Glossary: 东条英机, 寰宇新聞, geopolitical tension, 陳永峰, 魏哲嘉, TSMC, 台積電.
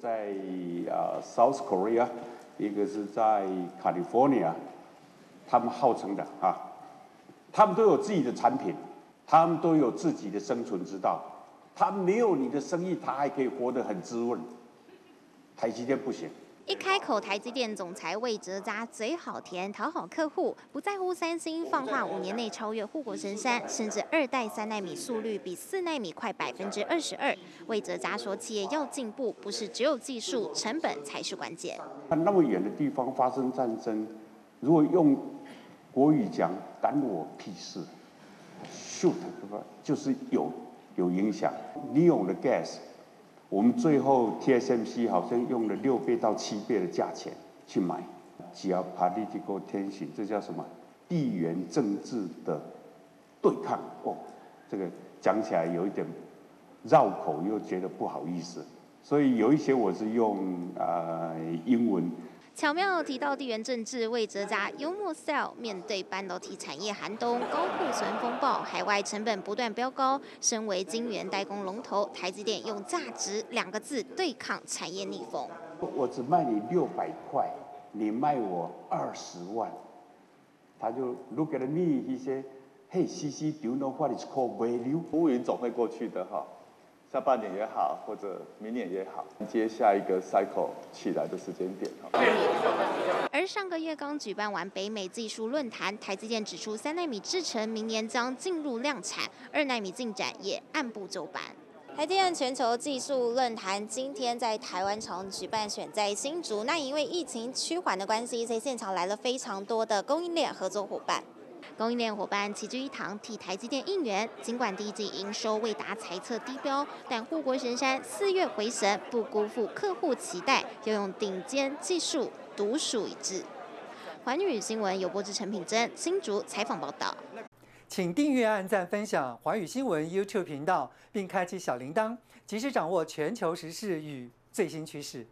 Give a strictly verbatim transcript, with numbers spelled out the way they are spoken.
在呃 South Korea， 一个是在 California， 他们号称的啊，他们都有自己的产品，他们都有自己的生存之道，他没有你的生意，他还可以活得很滋润。台积电不行。 一开口，台积电总裁魏哲嘉嘴好甜，讨好客户，不在乎三星放话五年内超越护国神山，甚至二代三奈米速率比四奈米快百分之二十二。魏哲嘉说，企业要进步，不是只有技术，成本才是关键。那么远的地方发生战争，如果用国语讲，干我屁事 ，shoot 就是有有影响。你用的 gas。 我们最后 T S M C 好像用了六倍到七倍的价钱去买 ，geopolitical tension， 这叫什么？地缘政治的对抗哦，这个讲起来有一点绕口，又觉得不好意思，所以有一些我是用呃英文。 巧妙提到地缘政治，魏哲嘉幽默 style。面对半导体产业寒冬、高库存风暴、海外成本不断飙高，身为晶圆代工龙头，台积电用价值两个字对抗产业逆风。我只卖你六百块，你卖我二十万，他就 look at me， he say， Hey C C， do you know what is called value？ 乌云总会过去的哈。 下半年也好，或者明年也好，接下一个 cycle 起来的时间点。而上个月刚举办完北美技术论坛，台积电指出，三奈米制程明年将进入量产，二奈米进展也按部就班。 台积电全球技术论坛今天在台湾场举办，选在新竹。那因为疫情趋缓的关系，所以现场来了非常多的供应链合作伙伴。 供应链伙伴齐聚一堂，替台积电应援。尽管第一季营收未达财测低标，但护国神山四月回神，不辜负客户期待，要用顶尖技术独树一帜。环宇新闻有播之陈品珍，新竹采访报道。请订阅、按赞、分享环宇新闻 YouTube 频道，并开启小铃铛，及时掌握全球时事与最新趋势。